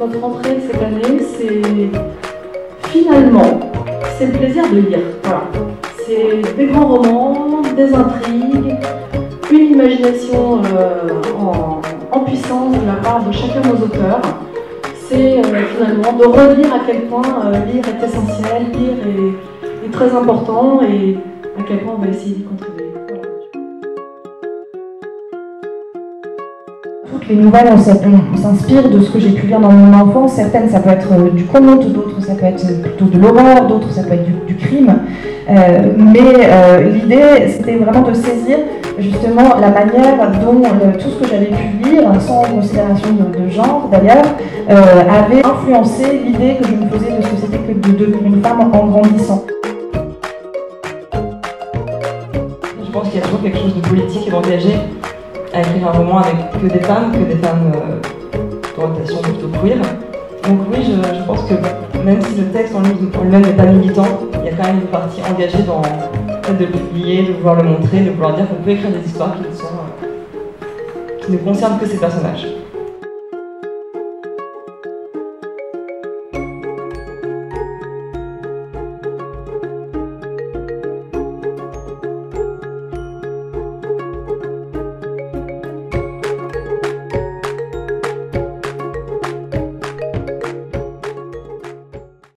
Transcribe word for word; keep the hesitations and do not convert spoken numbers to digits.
Notre rentrée de cette année, c'est finalement, c'est le plaisir de lire. Voilà. C'est des grands romans, des intrigues, une imagination euh, en, en puissance de la part de chacun de nos auteurs. C'est euh, finalement de redire à quel point euh, lire est essentiel, lire est, est très important et à quel point on va essayer d'y contribuer. Toutes les nouvelles, on s'inspire de ce que j'ai pu lire dans mon enfance. Certaines, ça peut être du conte, d'autres, ça peut être plutôt de l'horreur, d'autres, ça peut être du, du crime. Euh, mais euh, l'idée, c'était vraiment de saisir justement la manière dont euh, tout ce que j'avais pu lire, sans considération de, de genre d'ailleurs, euh, avait influencé l'idée que je me faisais de ce que c'était que de devenir une femme en grandissant. Je pense qu'il y a toujours quelque chose de politique et d'engagé à écrire un roman avec que des femmes, que des femmes euh, d'orientation plutôt queer. Donc oui, je, je pense que même si le texte en lui-même n'est pas militant, il y a quand même une partie engagée dans le fait de le publier, de vouloir le montrer, de vouloir dire qu'on peut écrire des histoires qui ne, sont, euh, qui ne concernent que ces personnages.